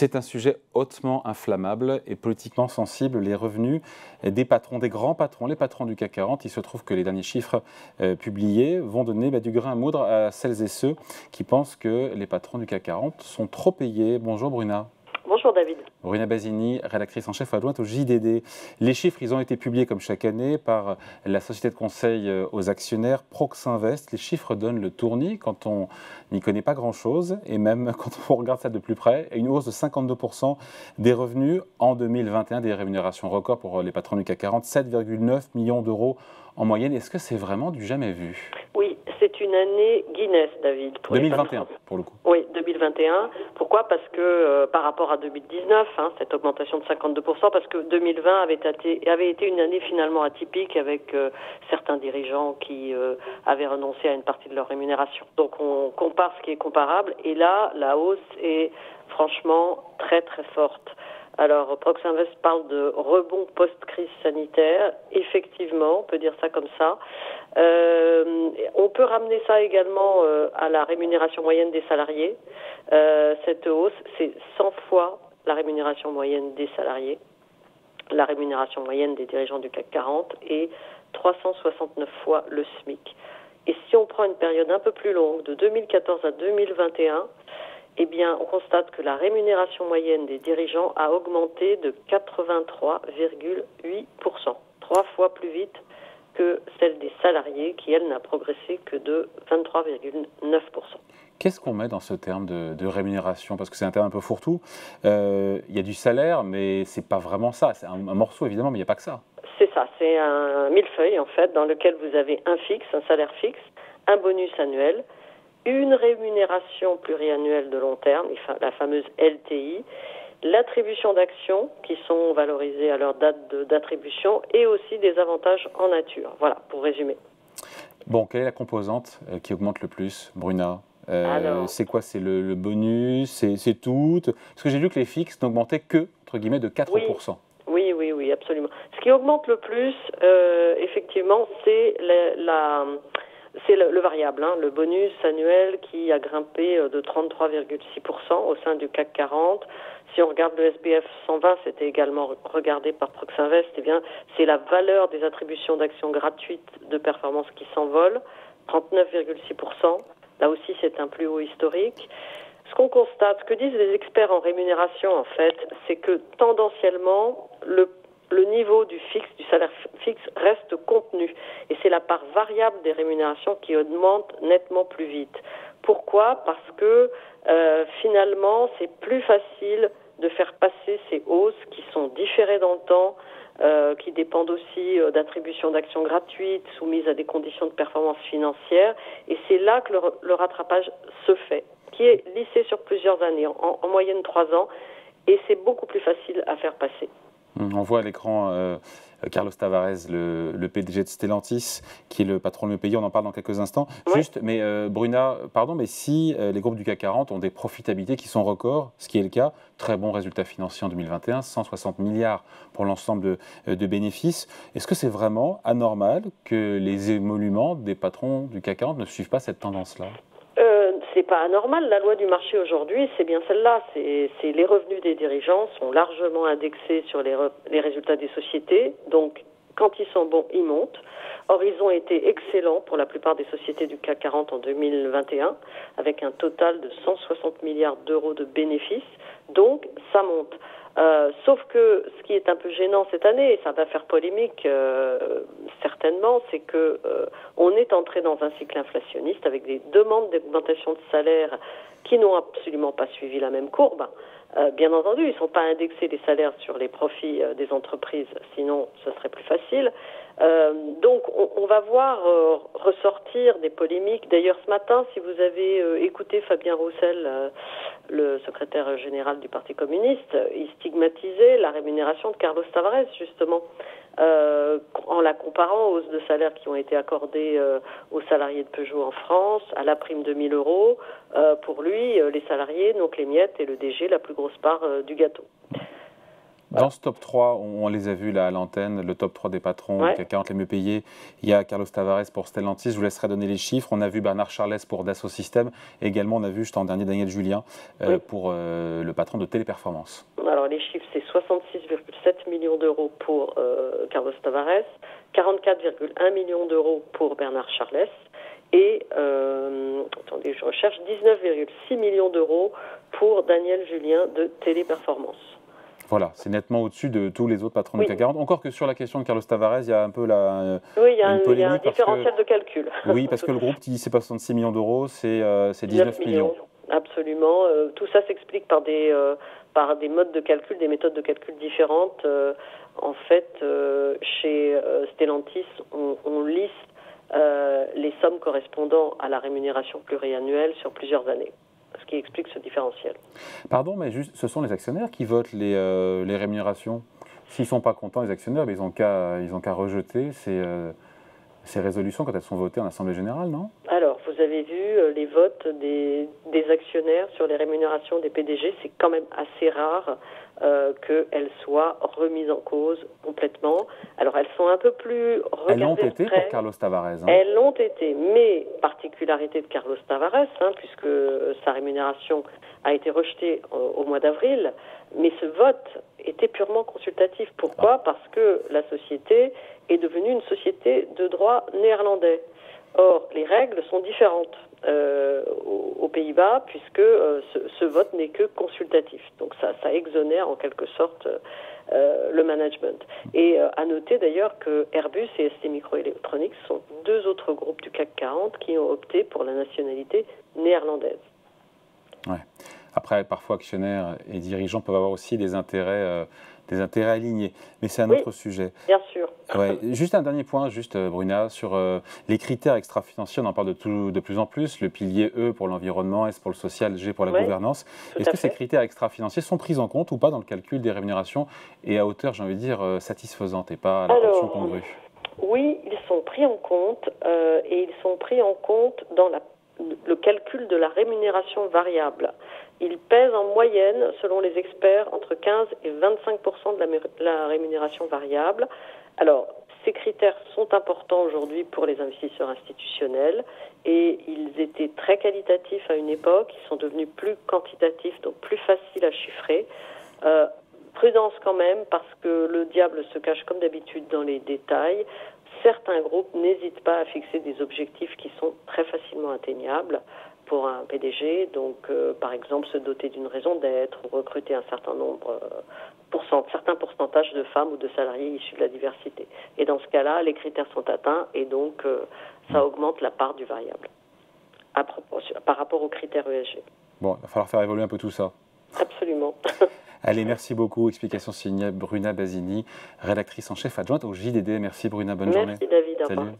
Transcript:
C'est un sujet hautement inflammable et politiquement sensible. Les revenus des patrons, des grands patrons, les patrons du CAC 40, il se trouve que les derniers chiffres publiés vont donner du grain à moudre à celles et ceux qui pensent que les patrons du CAC 40 sont trop payés. Bonjour Bruna. Bonjour David. Bruna Basini, rédactrice en chef adjointe au JDD. Les chiffres, ils ont été publiés comme chaque année par la société de conseil aux actionnaires Proxinvest. Les chiffres donnent le tournis quand on n'y connaît pas grand-chose et même quand on regarde ça de plus près. Une hausse de 52% des revenus en 2021, des rémunérations records pour les patrons du CAC 40, 7,9 millions d'euros en moyenne. Est-ce que c'est vraiment du jamais vu? Oui. C'est une année Guinness, David. 2021, pour le coup. Oui, 2021. Pourquoi? Parce que par rapport à 2019, hein, cette augmentation de 52%, parce que 2020 avait été une année finalement atypique avec certains dirigeants qui avaient renoncé à une partie de leur rémunération. Donc on compare ce qui est comparable et là, la hausse est franchement très très forte. Alors, Proxinvest parle de rebond post-crise sanitaire. Effectivement, on peut dire ça comme ça. On peut ramener ça également à la rémunération moyenne des salariés. Cette hausse, c'est 100 fois la rémunération moyenne des salariés, la rémunération moyenne des dirigeants du CAC 40 et 369 fois le SMIC. Et si on prend une période un peu plus longue, de 2014 à 2021, eh bien, on constate que la rémunération moyenne des dirigeants a augmenté de 83,8%, 3 fois plus vite que celle des salariés qui, elle, n'a progressé que de 23,9%. Qu'est-ce qu'on met dans ce terme de rémunération? Parce que c'est un terme un peu fourre-tout. Il y a du salaire, mais ce n'est pas vraiment ça. C'est un morceau, évidemment, mais il n'y a pas que ça. C'est ça, c'est un millefeuille, en fait, dans lequel vous avez un fixe, un salaire fixe, un bonus annuel, une rémunération pluriannuelle de long terme, la fameuse LTI, l'attribution d'actions qui sont valorisées à leur date d'attribution et aussi des avantages en nature. Voilà, pour résumer. Bon, quelle est la composante qui augmente le plus, Bruna? C'est quoi? C'est le bonus? C'est tout? Parce que j'ai lu que les fixes n'augmentaient que, entre guillemets, de 4%. Oui, absolument. Ce qui augmente le plus, effectivement, c'est le variable, hein, le bonus annuel qui a grimpé de 33,6% au sein du CAC 40. Si on regarde le SBF 120, c'était également regardé par Proxinvest, eh bien, c'est la valeur des attributions d'actions gratuites de performance qui s'envole, 39,6%. Là aussi, c'est un plus haut historique. Ce qu'on constate, ce que disent les experts en rémunération, en fait, c'est que tendanciellement, le niveau du fixe, du salaire fixe reste contenu et c'est la part variable des rémunérations qui augmente nettement plus vite. Pourquoi? Parce que finalement, c'est plus facile de faire passer ces hausses qui sont différées dans le temps, qui dépendent aussi d'attributions d'actions gratuites soumises à des conditions de performance financière et c'est là que le rattrapage se fait, qui est lissé sur plusieurs années, en moyenne 3 ans et c'est beaucoup plus facile à faire passer. On voit à l'écran Carlos Tavares, le PDG de Stellantis, qui est le patron de le pays. On en parle dans quelques instants. Ouais. Juste, mais Bruna, pardon, mais si les groupes du CAC 40 ont des profitabilités qui sont records, ce qui est le cas, très bon résultat financier en 2021, 160 milliards pour l'ensemble de bénéfices. Est-ce que c'est vraiment anormal que les émoluments des patrons du CAC 40 ne suivent pas cette tendance-là ? C'est pas anormal. La loi du marché aujourd'hui, c'est bien celle-là. C'est les revenus des dirigeants sont largement indexés sur les résultats des sociétés. Donc, quand ils sont bons, ils montent. Or, ils ont été excellents pour la plupart des sociétés du CAC 40 en 2021, avec un total de 160 milliards d'euros de bénéfices. Donc, ça monte. Sauf que ce qui est un peu gênant cette année, et ça va faire polémique certainement, c'est que on est entré dans un cycle inflationniste avec des demandes d'augmentation de salaire qui n'ont absolument pas suivi la même courbe. Bien entendu, ils ne sont pas indexés les salaires sur les profits des entreprises, sinon ce serait plus facile. Donc on va voir ressortir des polémiques. D'ailleurs ce matin, si vous avez écouté Fabien Roussel, le secrétaire général du Parti communiste, il stigmatisait la rémunération de Carlos Tavares justement, en la comparant aux hausses de salaire qui ont été accordées aux salariés de Peugeot en France, à la prime de 1 000 €. Pour lui, les salariés n'ont que les miettes et le DG la plus grosse part du gâteau. Voilà. Dans ce top 3, on les a vus là à l'antenne, le top 3 des patrons, ouais. CAC 40 les mieux payés. Il y a Carlos Tavares pour Stellantis, je vous laisserai donner les chiffres. On a vu Bernard Charlès pour Dassault Systèmes. Et également, on a vu juste en dernier Daniel Julien oui. pour le patron de Téléperformance. Alors les chiffres, c'est 66,7 millions d'euros pour Carlos Tavares, 44,1 millions d'euros pour Bernard Charlès. Et, attendez, je recherche 19,6 millions d'euros pour Daniel Julien de Téléperformance. Voilà, c'est nettement au-dessus de tous les autres patrons oui. de CAC 40. Encore que sur la question de Carlos Tavares, il y a un peu la oui, il y a un différentiel de calcul. Oui, parce que le groupe qui c'est pas 66 millions d'euros, c'est 19 millions. Absolument. Tout ça s'explique par des modes de calcul, des méthodes de calcul différentes. En fait, chez Stellantis, on liste les sommes correspondant à la rémunération pluriannuelle sur plusieurs années, ce qui explique ce différentiel. Pardon, mais juste, ce sont les actionnaires qui votent les rémunérations. S'ils ne sont pas contents, les actionnaires, mais ils n'ont qu'à rejeter ces résolutions quand elles sont votées en Assemblée Générale, non? Alors, vous avez vu les votes des actionnaires sur les rémunérations des PDG, c'est quand même assez rare qu'elles soient remises en cause complètement. Alors, elles sont un peu plus regardées. Elles l'ont été pour Carlos Tavares. Hein. Elles l'ont été, mais particularité de Carlos Tavares, hein, puisque sa rémunération a été rejetée au mois d'avril, mais ce vote était purement consultatif. Pourquoi ? Parce que la société est devenue une société de droit néerlandais. Or, les règles sont différentes aux Pays-Bas, puisque ce vote n'est que consultatif. Donc ça exonère en quelque sorte le management. Et à noter d'ailleurs que Airbus et STMicroelectronics sont deux autres groupes du CAC 40 qui ont opté pour la nationalité néerlandaise. Ouais. Après, parfois actionnaires et dirigeants peuvent avoir aussi des intérêts alignés. Mais c'est un autre sujet. Bien sûr. Ouais. Juste un dernier point, Bruna, sur les critères extra-financiers, on en parle de plus en plus. Le pilier E pour l'environnement, S pour le social, G pour la gouvernance. Est-ce que ces critères extra-financiers sont pris en compte ou pas dans le calcul des rémunérations et à hauteur, j'ai envie de dire, satisfaisante et pas à la portion congrue? Oui, ils sont pris en compte et ils sont pris en compte dans le calcul de la rémunération variable. Il pèse en moyenne, selon les experts, entre 15 et 25% de la rémunération variable. Alors, ces critères sont importants aujourd'hui pour les investisseurs institutionnels et ils étaient très qualitatifs à une époque. Ils sont devenus plus quantitatifs, donc plus faciles à chiffrer. Prudence quand même, parce que le diable se cache comme d'habitude dans les détails. Certains groupes n'hésitent pas à fixer des objectifs qui sont très facilement atteignables pour un PDG, donc par exemple se doter d'une raison d'être ou recruter un certain nombre, certains pourcentages de femmes ou de salariés issus de la diversité. Et dans ce cas-là, les critères sont atteints et donc ça augmente la part du variable par rapport aux critères ESG. Bon, il va falloir faire évoluer un peu tout ça. Absolument. Allez, merci beaucoup. Explication signée Bruna Basini, rédactrice en chef adjointe au JDD. Merci Bruna, bonne journée. Merci David, au revoir.